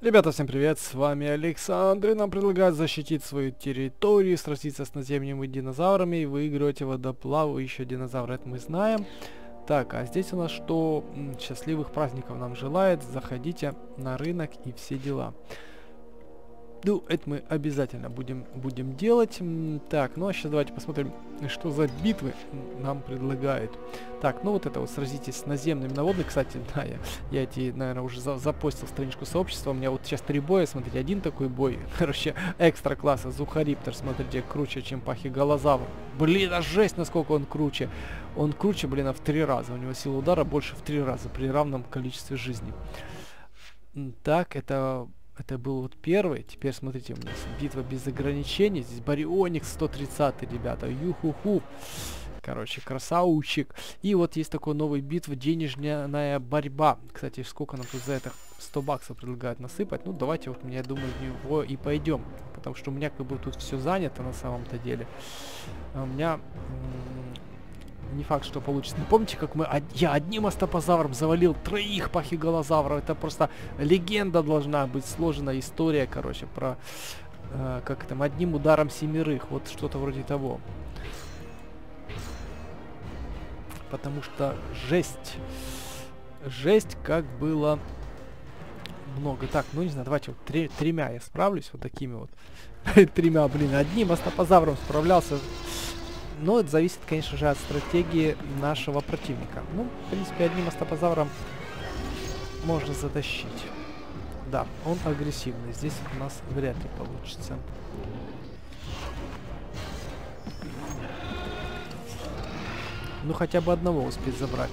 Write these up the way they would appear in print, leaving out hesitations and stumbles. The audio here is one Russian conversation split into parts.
Ребята, всем привет, с вами Александр, и нам предлагают защитить свою территорию, сразиться с наземными динозаврами и выигрывать водоплавающего динозавра, это мы знаем. Так, а здесь у нас что? Счастливых праздников нам желает, заходите на рынок и все дела. Ну, это мы обязательно будем делать. Так, ну а сейчас давайте посмотрим, что за битвы нам предлагают. Так, ну вот это вот, сразитесь с наземным на водной. Кстати, да, я эти, наверное, уже запостил страничку сообщества. У меня вот сейчас 3 боя, смотрите, один такой бой. Короче, экстра класса, Зухариптор, смотрите, круче, чем Пахиголозавр. Блин, а жесть, насколько он круче. Он круче, блин, а в 3 раза. У него сила удара больше в 3 раза при равном количестве жизни. Так, это был вот первый. Теперь смотрите, у нас битва без ограничений. Здесь Барионикс 130, ребята. Юхуху. Короче, красавчик. И вот есть такой новый битва, денежная борьба. Кстати, сколько нам тут за это? 100 баксов предлагают насыпать. Ну, давайте вот, я думаю, в него и пойдем. Потому что у меня как бы тут все занято на самом-то деле. А у меня... не факт, что получится. Ну, помните, как я одним остапозавром завалил 3 пахиголозавров? Это просто легенда должна быть, сложена история, короче, про... как там, одним ударом 7. Вот что-то вроде того. Потому что жесть. Жесть, как было много. Так, ну не знаю, давайте вот 3-3 я справлюсь. Вот такими вот. 3, блин, одним остапозавром справлялся. Но это зависит, конечно же, от стратегии нашего противника. Ну, в принципе, одним остапозавром можно затащить. Да, он агрессивный. Здесь у нас вряд ли получится. Ну, хотя бы одного успеть забрать.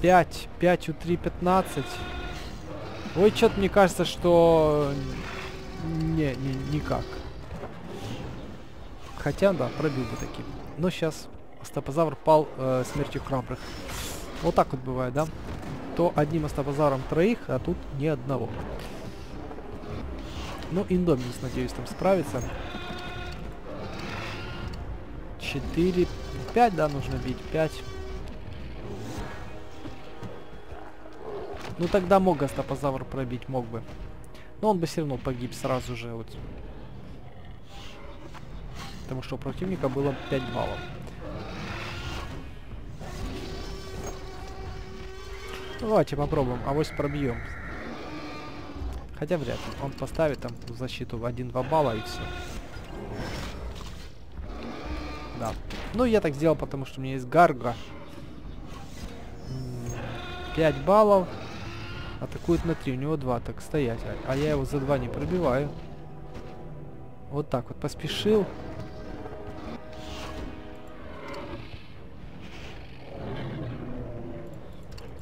Пять, у 3, 15. Ой, что-то мне кажется, что... Не, никак. Хотя, да, пробил бы таким. Но сейчас остапозавр пал смертью храбрых. Вот так вот бывает, да? То одним остапозавром 3, а тут ни одного. Ну, Индоминус, надеюсь, там справится. 4, 5, да, нужно бить. 5. Ну тогда мог остапозавр пробить, мог бы. Но он бы все равно погиб сразу же. Вот. Потому что у противника было 5 баллов. Давайте попробуем, авось пробьем. Хотя вряд ли. Он поставит там в защиту 1-2 балла и все. Да. Ну я так сделал, потому что у меня есть Гарго. 5 баллов. Атакует на 3, у него 2, так стоять. А я его за 2 не пробиваю. Вот так вот, поспешил.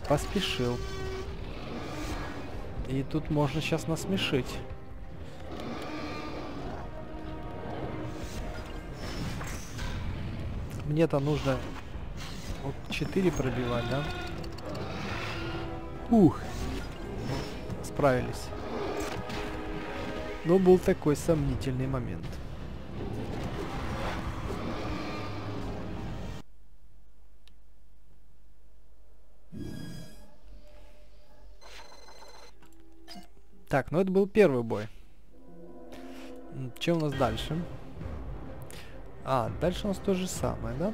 Поспешил. И тут можно сейчас насмешить. Мне-то нужно вот 4 пробивать, да? Ух! Справились. Но был такой сомнительный момент. Так, ну это был первый бой. Чем у нас дальше? А, дальше у нас то же самое, да?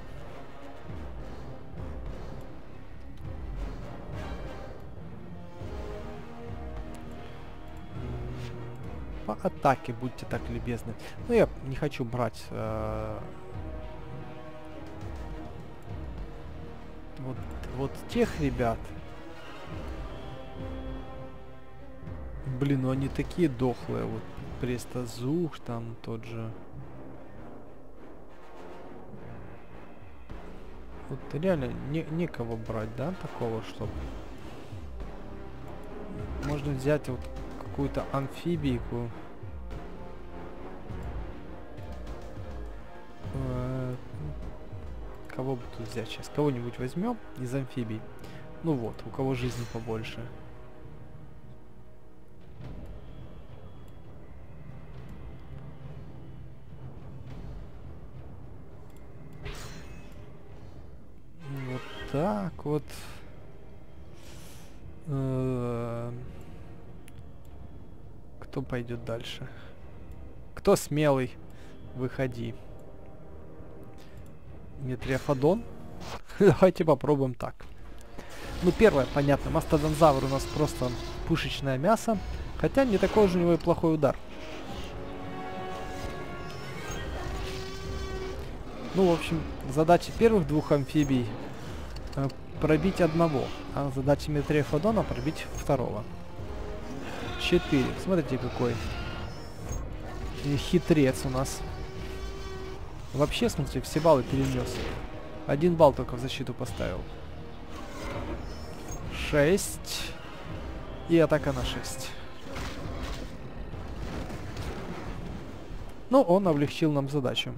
По атаке, будьте так любезны. Ну, я не хочу брать вот тех ребят. Блин, ну они такие дохлые. Вот Престозух, там тот же. Вот реально некого брать, да, такого, чтобы... Можно взять вот... какую-то амфибийку. Кого бы тут взять сейчас? Кого-нибудь возьмем из амфибий. Ну вот, у кого жизни побольше. Вот так вот. Кто пойдет дальше? Кто смелый? Выходи. Метриофодон. Давайте попробуем так. Ну, первое, понятно. Мастодонзавр у нас просто пушечное мясо. Хотя не такой уж у него и плохой удар. Ну, в общем, задача первых двух амфибий пробить одного. А задача Метриофодона пробить второго. 4. Смотрите, какой хитрец у нас. Вообще, смотрите, все баллы перенес. 1 балл только в защиту поставил. 6. И атака на 6. Ну, он облегчил нам задачу.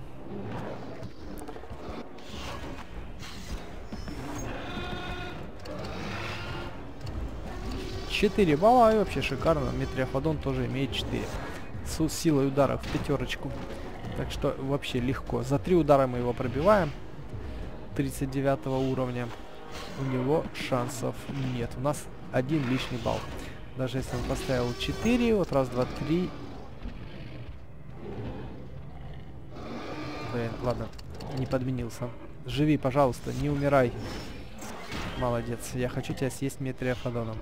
Четыре балла, и вообще шикарно. Метриофодон тоже имеет 4. С силой удара в пятерочку. Так что вообще легко. За 3 удара мы его пробиваем. 39 уровня. У него шансов нет. У нас 1 лишний балл. Даже если он поставил 4, вот раз, два, три. Блин, ладно, не подменился. Живи, пожалуйста, не умирай. Молодец, я хочу тебя съесть Метриофодоном.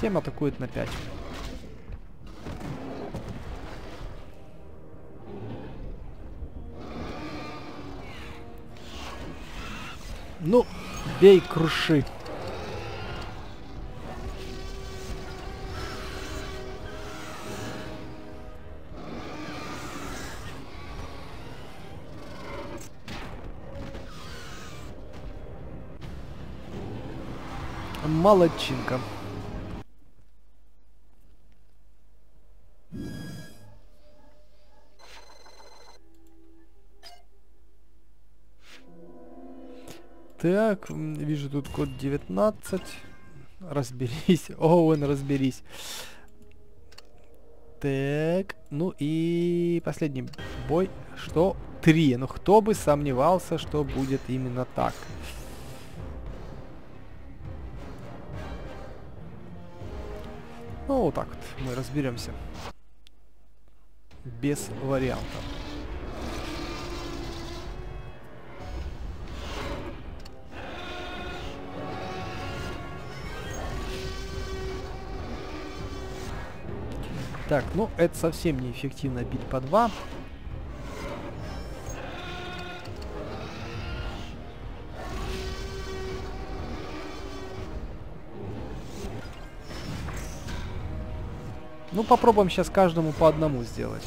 7 атакует на 5. Ну, бей, круши. Молодчинка. Так, вижу тут код 19. Разберись. Оуэн, разберись. Так, ну и последний бой. Что? 3. Ну кто бы сомневался, что будет именно так. Ну вот так вот мы разберемся. Без вариантов. Так, ну это совсем неэффективно бить по 2. Ну попробуем сейчас каждому по одному сделать.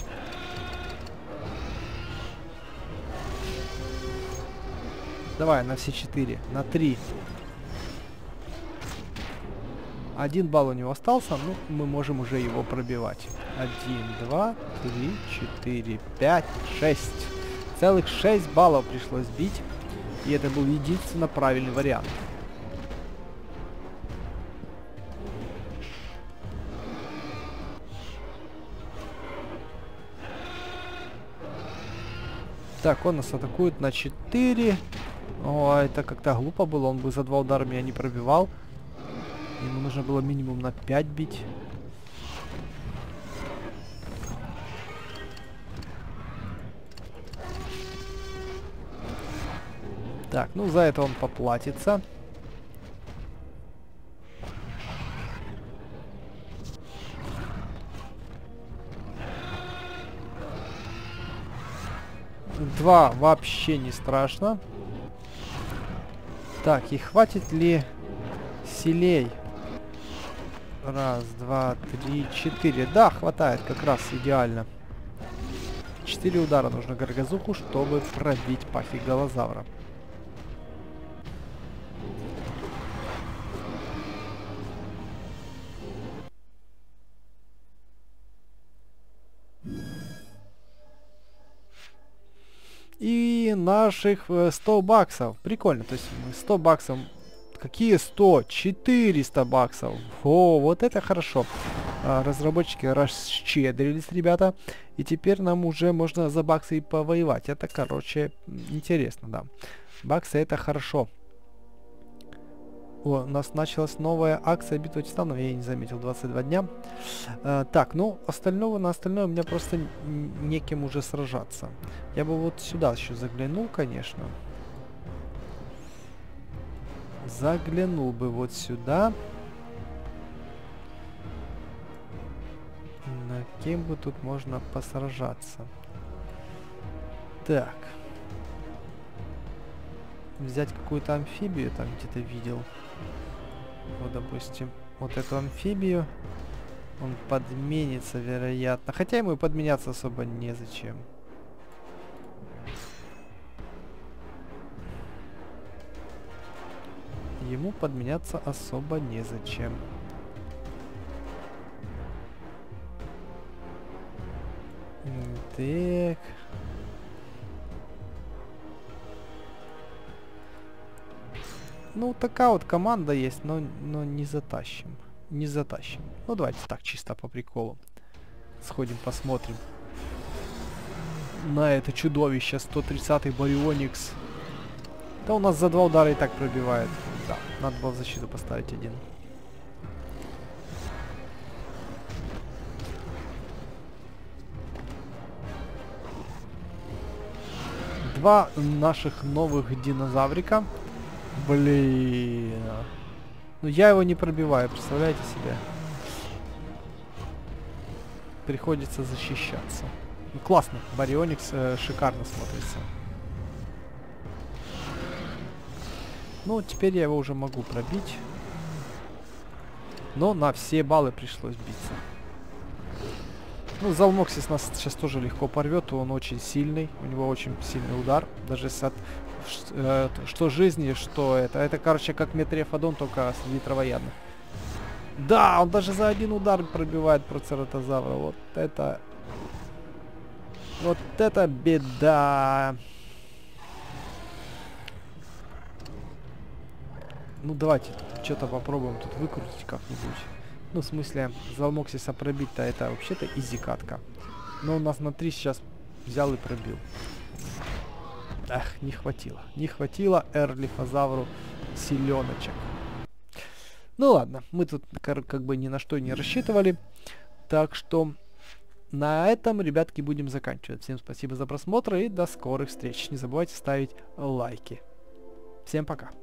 Давай, на все 4, на 3. 1 балл у него остался, ну, мы можем уже его пробивать. 1, 2, 3, 4, 5, 6. Целых 6 баллов пришлось бить. И это был единственно правильный вариант. Так, он нас атакует на 4. О, это как-то глупо было, он бы за 2 удара меня не пробивал. Ему нужно было минимум на 5 бить. Так, ну за это он поплатится. Два вообще не страшно. Так, и хватит ли силей? Раз, два, три, 4. Да, хватает, как раз идеально. 4 удара нужно Гаргозуху, чтобы пробить Пахиголозавра. И наших 100 баксов. Прикольно, то есть 100 баксов... Какие 100? 400 баксов. О, вот это хорошо. разработчики расщедрились, ребята. И теперь нам уже можно за баксы и повоевать. Это, короче, интересно, да. Баксы — это хорошо. О, у нас началась новая акция «Битва Титанов». Я не заметил, 22 дня. Так, ну, на остальное у меня просто неким уже сражаться. Я бы вот сюда еще заглянул, конечно. Заглянул бы вот сюда. На кем бы тут можно посражаться? Так. Взять какую-то амфибию, там где-то видел. Вот, допустим, вот эту амфибию. Он подменится, вероятно. Хотя ему и подменяться особо незачем. Ему подменяться особо незачем. Так. Ну, такая вот команда есть, но не затащим. Не затащим. Ну, давайте так, чисто по приколу. Сходим, посмотрим. На это чудовище, 130-й Барионикс. Да у нас за два удара и так пробивает. Да, надо было в защиту поставить один. Два наших новых динозаврика. Блин. Ну я его не пробиваю, представляете себе? Приходится защищаться. Ну, классно, Барионикс шикарно смотрится. Ну, теперь я его уже могу пробить. Но на все баллы пришлось биться. Ну, Залмоксис нас сейчас тоже легко порвет, он очень сильный, у него очень сильный удар, даже что жизни, что это. Это, короче, как Метриофодон, только среди травоядных. Да, он даже за один удар пробивает Процератозавра. Вот это беда. Ну, давайте что-то попробуем тут выкрутить как-нибудь. Ну, в смысле, Залмоксиса пробить-то это вообще-то изи-катка. Но у нас на 3 сейчас взял и пробил. Эх, не хватило. Не хватило Эрлифозавру силеночек. Ну ладно, мы тут как бы ни на что не рассчитывали. Так что на этом, ребятки, будем заканчивать. Всем спасибо за просмотр и до скорых встреч. Не забывайте ставить лайки. Всем пока.